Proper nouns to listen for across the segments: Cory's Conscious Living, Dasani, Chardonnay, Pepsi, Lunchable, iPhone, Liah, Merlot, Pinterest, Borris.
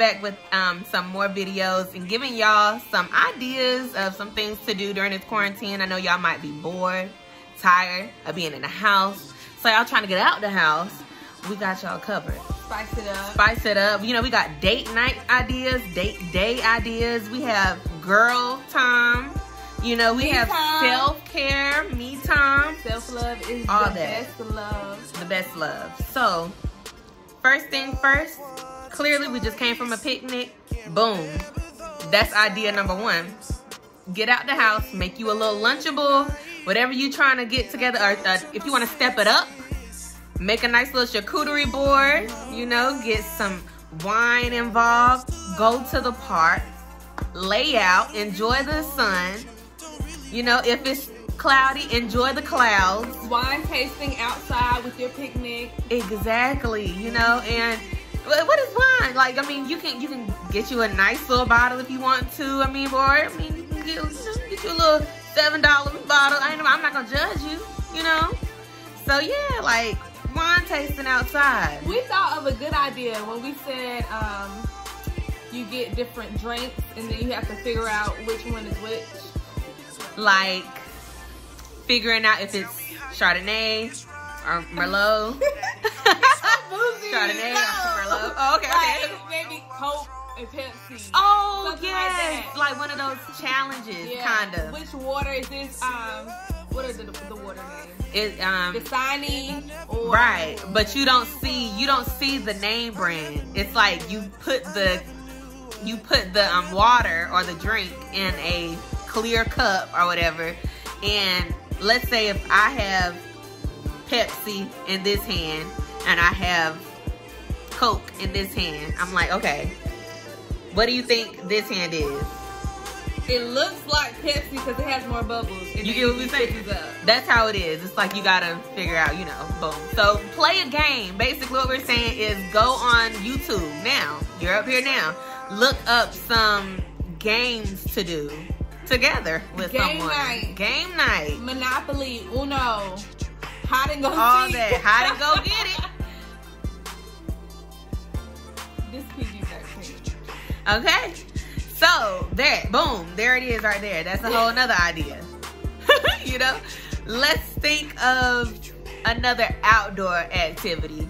back with some more videos and giving y'all some ideas of some things to do during this quarantine. I know y'all might be bored, tired of being in the house. So y'all trying to get out the house, we got y'all covered. Spice it up. Spice it up. You know, we got date night ideas, date day ideas. We have girl time. You know, we have self-care, me time. Self-love is all the best love. The best love. So, first thing first, clearly we just came from a picnic. Boom. That's idea number one. Get out the house. Make you a little Lunchable. Whatever you trying to get together. Or if you want to step it up, make a nice little charcuterie board. You know, get some wine involved. Go to the park. Lay out. Enjoy the sun. You know, if it's cloudy, enjoy the clouds. Wine tasting outside with your picnic. Exactly, you know, and what is wine? Like, I mean, you can get you a nice little bottle if you want to. I mean, you can get you a little $7 bottle. I'm not gonna judge you, you know? So yeah, like wine tasting outside. We thought of a good idea when we said you get different drinks and then you have to figure out which one is which. Like figuring out if it's Chardonnay or Merlot. Chardonnay or Merlot. Oh, okay. Like, maybe Coke and Pepsi. Oh, yes. Like one of those challenges, yeah. Kind of. Which water is this? What is the water name? It's Dasani or... Right, but you don't see the name brand. It's like you put the water or the drink in a clear cup or whatever, and let's say if I have Pepsi in this hand and I have Coke in this hand, I'm like, okay, what do you think this hand is? It looks like Pepsi because it has more bubbles. You get what we say? That's how it is. It's like you gotta figure out, you know, boom. So play a game. Basically what we're saying is go on YouTube now. You're up here now. Look up some games to do together with someone. Game night. Monopoly, Uno, hide and go. All that. Hide and go get it. This PG-13. Okay. So that, boom, there it is right there. That's a whole nother idea. You know? Let's think of another outdoor activity.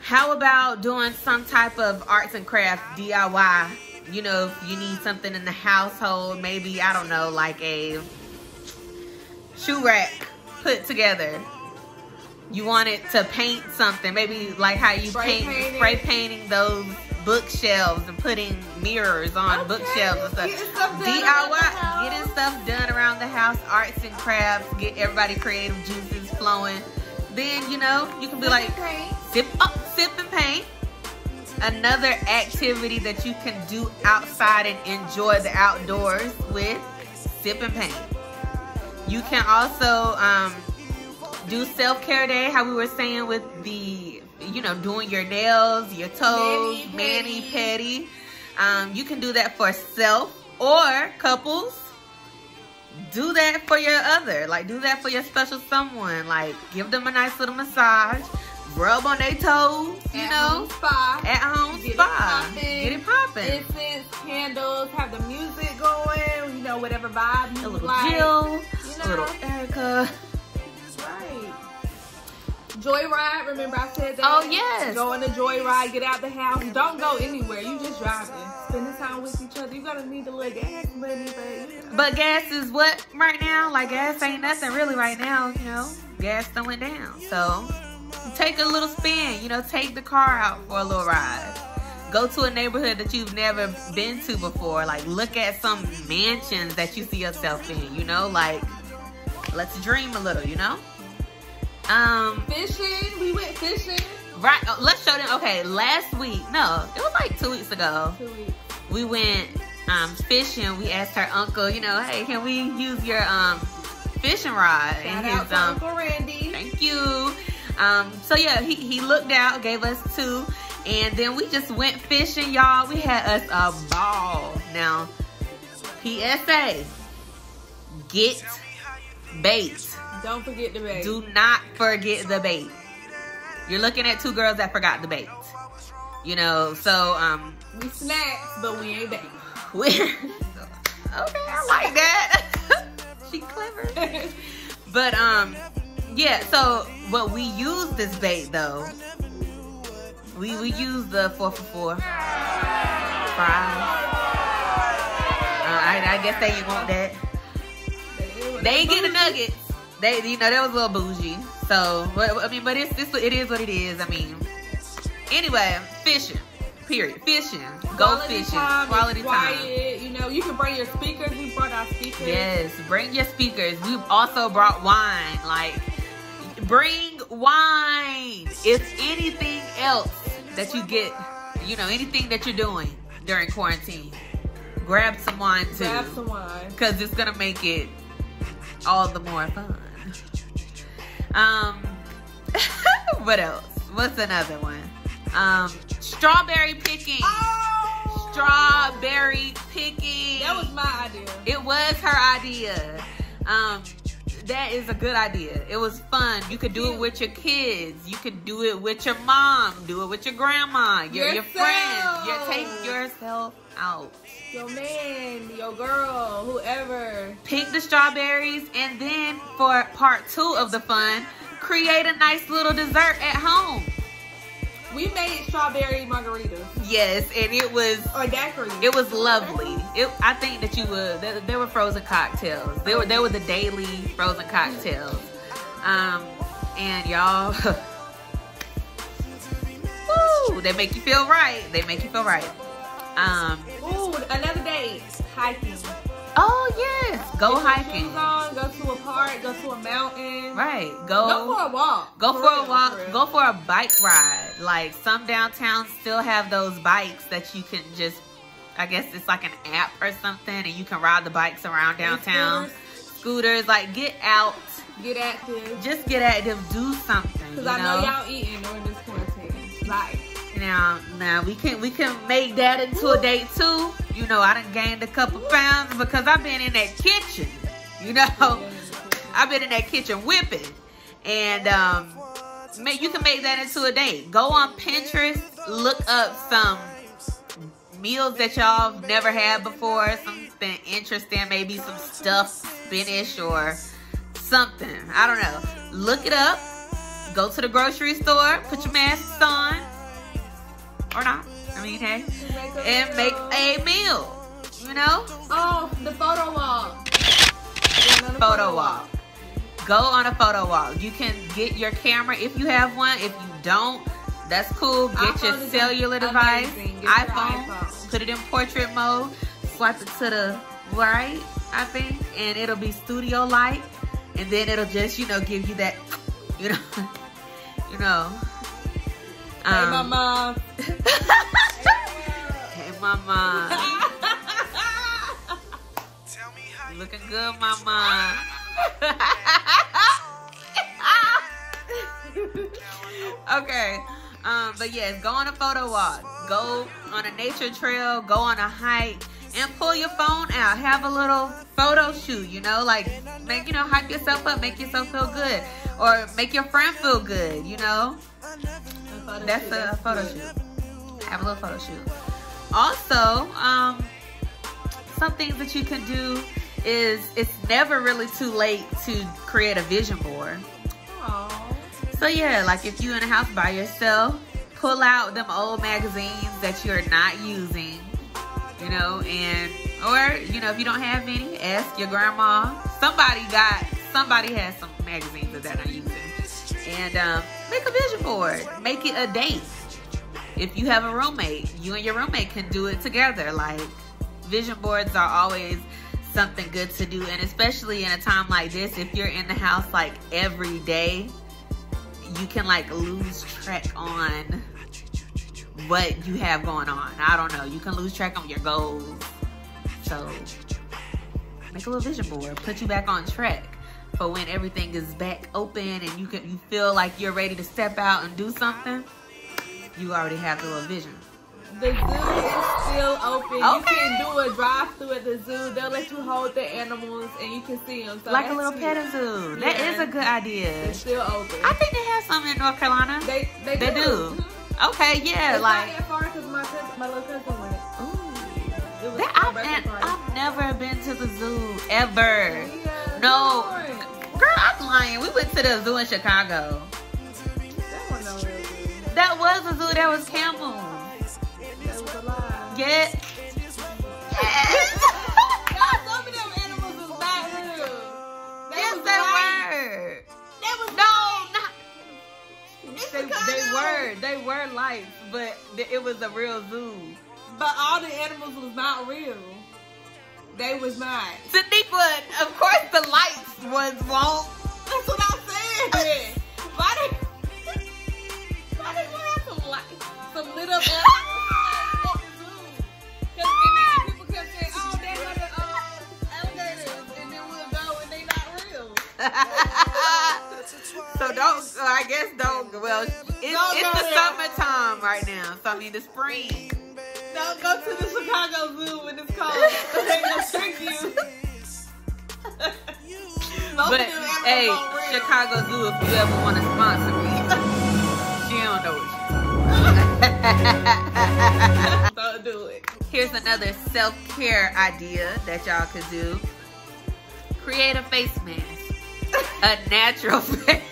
How about doing some type of arts and craft DIY? You know, if you need something in the household, maybe, I don't know, like a shoe rack put together. You want it to paint something, maybe like how you spray painting those bookshelves and putting mirrors on bookshelves and stuff. DIY, getting stuff done around the house, arts and crafts, get everybody creative juices flowing. Then, you know, you can be like, sip and paint. Another activity that you can do outside and enjoy the outdoors with, sip and paint. You can also do self-care day, how we were saying with the, you know, doing your nails, your toes, mani-pedi. You can do that for self or couples. Do that for your other, like do that for your special someone. Like give them a nice little massage. Rub on their toes, you know. At home spa. Get it popping. Incense, candles, have the music going, you know, whatever vibe you like. Jill, you know? Little Erica. Right. Joyride, remember I said that? Oh, yes. Go on a joyride, get out the house. Don't go anywhere. You just driving. Spending time with each other. You gotta need a little gas money, but you know. But gas is what right now? Like, gas ain't nothing really right now, you know. Gas done went down, so... Take a little spin, you know, take the car out for a little ride. Go to a neighborhood that you've never been to before. Like, look at some mansions that you see yourself in, you know? Like, let's dream a little, you know? Fishing, we went fishing. Right, oh, let's show them, okay, last week, no, it was like 2 weeks ago. 2 weeks. We went fishing, we asked her uncle, you know, hey, can we use your fishing rod? Shout out to Uncle Randy. Thank you. So yeah, he looked out, gave us two, and then we just went fishing, y'all. We had us a ball. Now, PSA, get bait. Don't forget the bait. Do not forget the bait. You're looking at two girls that forgot the bait. You know, so we snacks, but we ain't baby. Okay, I like that. She clever. But yeah, so but we use this bait though. We use the 4 for $4 fries. I guess they want that. They ain't get the nuggets. They, you know, that was a little bougie. So, I mean, but it is what it is. I mean, anyway, fishing. Period. Fishing. Go fishing. Quality time. You know, you can bring your speakers. We brought our speakers. Yes, bring your speakers. We've also brought wine. Like, bring wine. If anything else that you get, you know, anything that you're doing during quarantine, grab some wine too. Grab some wine. Because it's going to make it all the more fun. What else? What's another one? Strawberry picking. Oh! Strawberry picking. That was my idea. It was her idea. That is a good idea. It was fun. You could do it with your kids. You could do it with your mom. Do it with your grandma. Your friends. You take yourself out. Your man, your girl, whoever. Pick the strawberries, and then for part 2 of the fun, create a nice little dessert at home. We made strawberry margaritas. Yes, and it was. Or daiquiris. It was lovely. I think that you would. There were frozen cocktails. There were the daily frozen cocktails. And y'all, woo! They make you feel right. They make you feel right. Ooh, another day, hiking. Oh yes, go hiking. Go to a park. Go to a mountain. Right. Go for a walk. Go for a walk. Go for a bike ride. Like some downtowns still have those bikes that you can just. I guess it's like an app or something, and you can ride the bikes around downtown. Scooters. Like get out. Get active. Just get active. Do something. Because I know y'all eating during this quarantine. Like. Now we can make that into a date too. You know, I done gained a couple pounds because I've been in that kitchen. You know, I've been in that kitchen whipping, and you can make that into a date. Go on Pinterest, look up some meals that y'all have never had before. Something interesting, maybe some stuffed spinach or something. I don't know. Look it up. Go to the grocery store. Put your masks on. Or not. I mean, hey. And make a meal. You know? Oh, the photo walk. Photo walk. Go on a photo walk. You can get your camera if you have one. If you don't, that's cool. Get your cellular device. iPhone. Put it in portrait mode. Swipe it to the right, I think. And it'll be studio light. And then it'll just, you know, give you that, you know. You know. Hey, mama. Hey, mama. Tell me how looking good, mama. Okay. But yes, go on a photo walk. Go on a nature trail. Go on a hike. And pull your phone out. Have a little photo shoot, you know? Like, make, you know, hype yourself up. Make yourself feel good. Or make your friend feel good, you know? That's a photo shoot. Have a little photo shoot. Also, some things that you can do is it's never really too late to create a vision board. Aww. So yeah, like if you're in a house by yourself, pull out them old magazines that you're not using, you know, and or you know if you don't have any, ask your grandma. Somebody has some magazines that they're not using. And make a vision board. Make it a date. If you have a roommate, you and your roommate can do it together. Like, vision boards are always something good to do. And especially in a time like this, if you're in the house, like, every day, you can, like, lose track on what you have going on. I don't know. You can lose track on your goals. So, make a little vision board. Put you back on track. For when everything is back open and you feel like you're ready to step out and do something, you already have the little vision. The zoo is still open. Okay. You can do a drive-through at the zoo. They'll let you hold the animals and you can see them. So like a little pet zoo. Yeah. That is a good idea. It's still open. I think they have some in North Carolina. They do. Mm-hmm. Okay, yeah. It's like. car because my little cousin went. Ooh. It was I've never been to the zoo ever. Yeah, no, girl, I'm lying. We went to the zoo in Chicago. That was a zoo. That was Campbell. That was a lie. Yes. Yes. Y'all told me them animals was not real. Yes, they were. That was They were lights, but it was a real zoo. But all the animals was not real. They was not. Saniqua, of course the lights was wrong. That's what I'm saying. Why they want to have some little animals at the zoo? Because then people kept saying, oh, they were the alligators, and then we'll go and they not real. So don't, I guess don't, well, it's the summertime right now, so I mean the spring. Don't go to the Chicago Zoo when it's cold, because they're going to trick you. But, hey, Chicago Zoo, if you ever want to sponsor me, she don't know what you don't do it. Here's another self-care idea that y'all could do. Create a face mask. A natural face.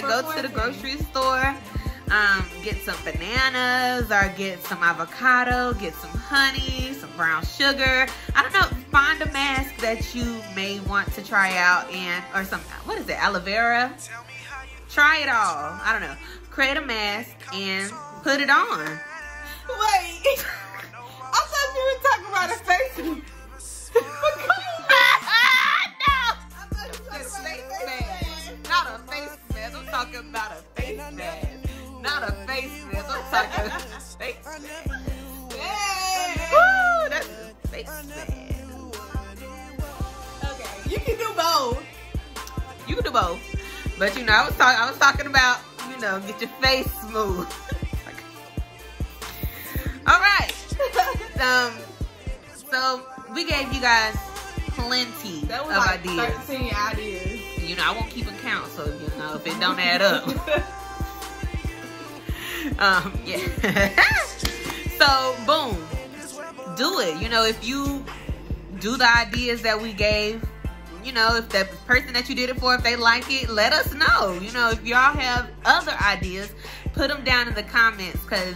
Go to the grocery store, get some bananas or get some avocado, get some honey, some brown sugar. I don't know, find a mask that you may want to try out, and or some, what is it, aloe vera? Try it all. I don't know. Create a mask and put it on. Wait, I thought you were talking about a face. I'm talking about a face mask. Not a face mask. I'm talking about a face mask. Yeah. Woo, that's a face mask. Okay, you can do both. You can do both. But you know, I was talking about, you know, get your face smooth. All right. So we gave you guys plenty of like ideas. 13 ideas. You know, I won't keep a count, so, you know, if it don't add up. Yeah. So, boom. Do it. You know, if you do the ideas that we gave, you know, if the person that you did it for, if they like it, let us know. You know, if y'all have other ideas, put them down in the comments, because,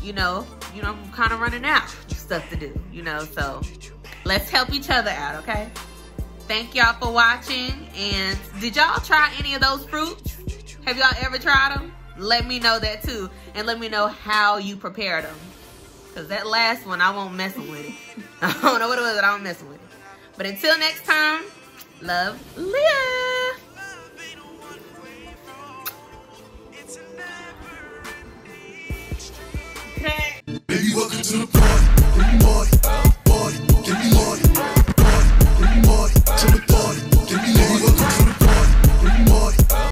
you know, I'm kind of running out of stuff to do, you know. So, let's help each other out, okay? Thank y'all for watching. And did y'all try any of those fruits? Have y'all ever tried them? Let me know that too. And let me know how you prepared them. Because that last one, I won't mess with it. I don't know what it was, but I won't mess with it. But until next time, love, Liah. Baby, welcome to the party.